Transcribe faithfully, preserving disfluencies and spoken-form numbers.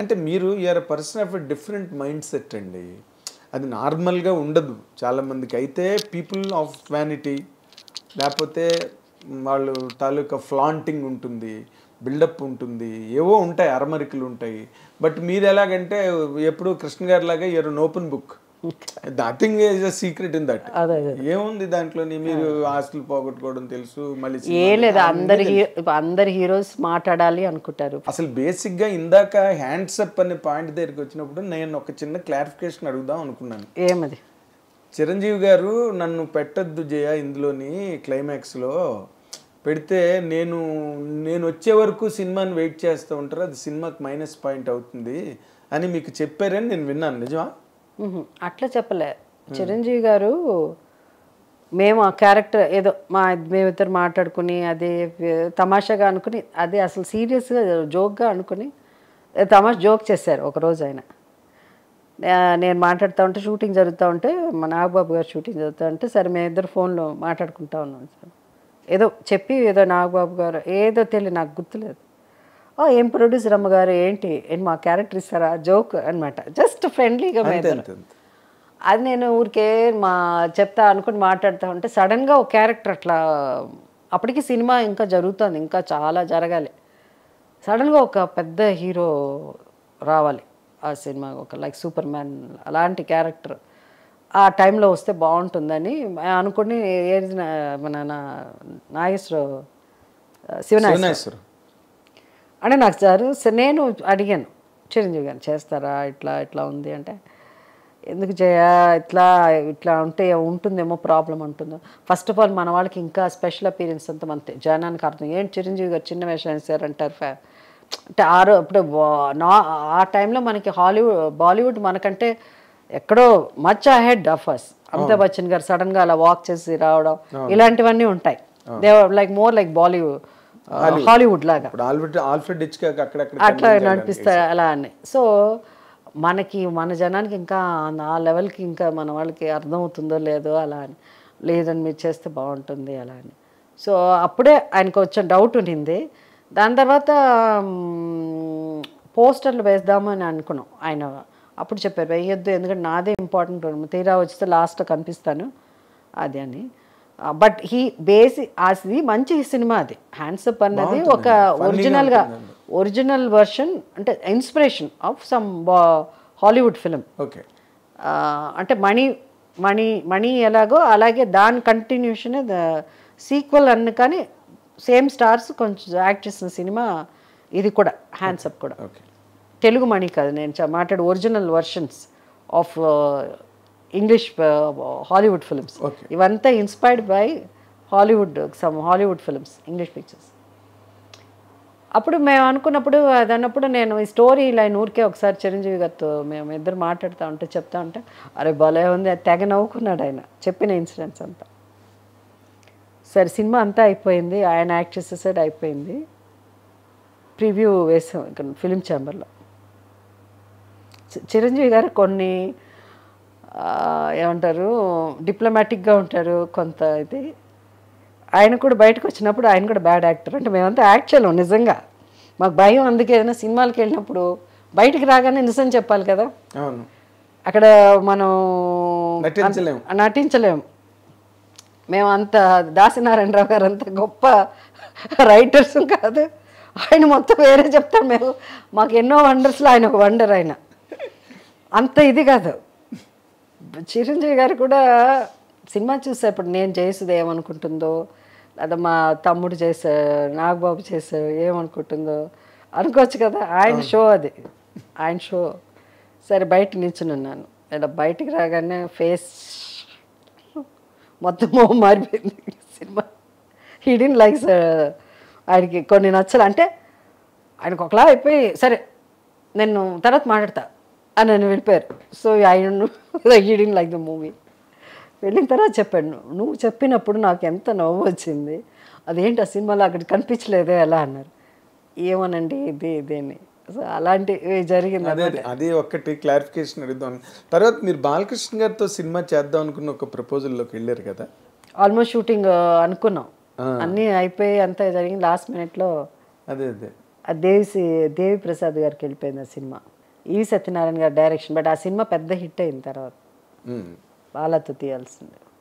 అంటే మీరు you're a person of a different mind set అండి. అది నార్మల్గా ఉండదు చాలామందికి. అయితే పీపుల్ ఆఫ్ వ్యానిటీ, లేకపోతే వాళ్ళు తాలూకా ఫ్లాంటింగ్ ఉంటుంది, బిల్డప్ ఉంటుంది, ఏవో ఉంటాయి, అరమరికలు ఉంటాయి. బట్ మీరు ఎలాగంటే ఎప్పుడు కృష్ణ గారి లాగా you're an open book. Nothing is a secret in that. ఏముంది దాంట్లోని? మీరు ఆస్తులు పోగొట్టుకోవడం తెలుసు, మళ్ళీ ఏ లేదు. అందరి అందరు హీరోస్ మాట్లాడాలి అనుకుంటారు. అసలు బేసిక్ గా ఇందాక హ్యాండ్స్ అప్ అనే పాయింట్ దగ్గరికి వచ్చినప్పుడు నేను ఒక చిన్న క్లారిఫికేషన్ అడుగుదాం అనుకున్నాను. ఏమది? చిరంజీవి గారు నన్ను పెట్టద్దు జయ ఇందులోని క్లైమాక్స్ లో, పెడితే నేను నేను వచ్చే వరకు సినిమాని వెయిట్ చేస్తూ ఉంటారు, అది సినిమాకి మైనస్ పాయింట్ అవుతుంది అని మీకు చెప్పారని నేను విన్నాను. నిజమా? అట్లా చెప్పలే. చిరంజీవి గారు మేము ఆ క్యారెక్టర్ ఏదో మా మేమిద్దరు మాట్లాడుకుని అదే తమాషాగా అనుకుని, అదే అసలు సీరియస్గా జోక్గా అనుకుని తమాషా జోక్ చేశారు ఒకరోజు. ఆయన నేను మాట్లాడుతూ ఉంటే షూటింగ్ జరుగుతూ ఉంటే మా నాగబాబు గారు షూటింగ్ జరుగుతూ ఉంటే సరే మేమిద్దరు ఫోన్లో మాట్లాడుకుంటా ఉన్నాం సార్, ఏదో చెప్పి ఏదో నాగబాబు గారు ఏదో తెలియదు నాకు గుర్తులేదు, ఏం ప్రొడ్యూసర్ అమ్మగారు ఏంటి ఏంటి మా క్యారెక్టర్ ఇస్తారా జోక్ అనమాట, జస్ట్ ఫ్రెండ్లీగా. అది నేను ఊరికే మా చెప్తా అనుకుని మాట్లాడుతూ ఉంటే సడన్గా ఒక క్యారెక్టర్ అట్లా, అప్పటికి సినిమా ఇంకా జరుగుతుంది, ఇంకా చాలా జరగాలి, సడన్గా ఒక పెద్ద హీరో రావాలి ఆ సినిమా, ఒక లైక్ సూపర్ మ్యాన్ అలాంటి క్యారెక్టర్ ఆ టైంలో వస్తే బాగుంటుందని అనుకుని మన నాగేశ్వరరావు శివనాగేశ్వరరావు అంటే నాకు సార్ నేను అడిగాను చిరంజీవి గారు చేస్తారా ఇట్లా ఇట్లా ఉంది అంటే, ఎందుకు చేయ ఇట్లా ఇట్లా ఉంటే ఉంటుందేమో ప్రాబ్లం అంటుందో. ఫస్ట్ ఆఫ్ ఆల్ మన వాళ్ళకి ఇంకా స్పెషల్ అపీరియన్స్ అంతా మన జనానికి అర్థం, ఏంటి చిరంజీవి గారు చిన్న వేషం సార్ అంటారు. ఫ్యా అంటే ఆరు ఇప్పుడు నా ఆ టైంలో మనకి హాలీవుడ్ బాలీవుడ్ మనకంటే ఎక్కడో much ahead of us. Amitabh Bachchan గారు సడన్గా అలా వాక్ చేసి రావడం ఇలాంటివన్నీ ఉంటాయి. They like more like Bollywood Hollywood లాగా అట్లా నడిపిస్తారు అలా అని. సో మనకి మన జనానికి ఇంకా ఆ లెవెల్కి ఇంకా మన వాళ్ళకి అర్థమవుతుందో లేదో అలా అని, లేదని మీరు చేస్తే బాగుంటుంది అలా అని. సో అప్పుడే ఆయనకు వచ్చే డౌట్ ఉండింది. దాని తర్వాత పోస్టర్లు వేద్దామని అనుకున్నాం. ఆయన అప్పుడు చెప్పారు వేయొద్దు ఎందుకంటే నాదే ఇంపార్టెంట్ తీరా వచ్చితే లాస్ట్లో కనిపిస్తాను అది అని. బట్ హీ బేసి అది మంచి సినిమా, అది హ్యాండ్స్ అప్ అన్నది ఒక ఒరిజినల్గా ఒరిజినల్ వర్షన్ అంటే inspiration of some Hollywood film. Okay అంటే మణి మణి మణి ఎలాగో అలాగే దాని కంటిన్యూషన్ సీక్వెల్ అన్న, కానీ సేమ్ స్టార్స్ కొంచెం యాక్ట్ చేసిన సినిమా ఇది కూడా, హ్యాండ్స్ అప్ కూడా. తెలుగు మణి కాదు నేను మాట్లాడే original versions of English Hollywood films, ఇవంతా inspired by Hollywood some Hollywood films English pictures. అప్పుడు మేము అనుకున్నప్పుడు అది అన్నప్పుడు నేను ఈ స్టోరీ లైన్ ఊరికే ఒకసారి చిరంజీవి గారితో మేము ఇద్దరు మాట్లాడుతూ ఉంటే చెప్తా ఉంటే అరే భలే ఉంది అది తెగ నవ్వుకున్నాడు ఆయన చెప్పిన ఇన్సిడెంట్స్ అంతా. సరే సినిమా అంతా అయిపోయింది, ఆయన యాక్ట్ చేసేసాడు అయిపోయింది. ప్రివ్యూ వేసాం ఇక్కడ ఫిలిం ఛాంబర్లో. చిరంజీవి గారు కొన్ని ఏమంటారు డిప్లొమాటిక్గా ఉంటారు కొంత, అయితే ఆయన కూడా బయటకు వచ్చినప్పుడు ఆయన కూడా బ్యాడ్ యాక్టర్ అంటే మేమంతా యాక్ట్ చేయలేము నిజంగా, మాకు భయం. అందుకే ఏదైనా సినిమాలకి వెళ్ళినప్పుడు బయటికి రాగానే నిజం చెప్పాలి కదా, అక్కడ మనం నటించలేము. మేము అంత దాసినారాయణరావు గారు అంత గొప్ప రైటర్స్ కాదు, ఆయన మొత్తం వేరే చెప్తాడు. మేము మాకు ఎన్నో వండర్స్లో ఆయన ఒక వండర్. ఆయన అంత ఇది కాదు. చిరంజీవి గారు కూడా సినిమా చూసా, ఇప్పుడు నేను చేసేది ఏమనుకుంటుందో, లేదా మా తమ్ముడు చేశారు నాగబాబు చేశారు ఏమనుకుంటుందో అనుకోవచ్చు కదా. ఆయన షో అది, ఆయన షో. సరే బయట నిల్చునున్నాను, ఇలా బయటికి రాగానే ఫేస్ మొత్తం మారిపోయింది cinema. He didn't like sir, ఆయనకి కొన్ని నచ్చలు అంటే ఆయనకు ఒకలా అయిపోయి సరే నేను తర్వాత మాట్లాడతా అని నన్ను వెళ్ళిపోయారు. సో ఆయన హీడింగ్ లైక్ ద మూవీ వెళ్ళిన తర్వాత చెప్పాడు, నువ్వు చెప్పినప్పుడు నాకు ఎంత నవ్వు వచ్చింది, అదేంటి ఆ సినిమాలో అక్కడ కనిపించలేదే ఎలా అన్నారు. ఏమోనండి ఇది ఇదేని. సో అలాంటివి జరిగింది. అదే అది ఒక్కటి క్లారిఫికేషన్ అడుగుదాం. తర్వాత మీరు బాలకృష్ణ గారితో సినిమా చేద్దాం అనుకున్న ఒక ప్రపోజల్లోకి వెళ్ళారు కదా. ఆల్మోస్ట్ షూటింగ్ అనుకున్నాం, అన్నీ అయిపోయి అంతా జరిగింది లాస్ట్ మినిట్లో. అదే అదే Devi Devi Prasad garu kellipoyindi aa cinema. E Satyanarayana garu direction, but aa cinema pedda hit ayina tarvata. Baala tutiyalsindi.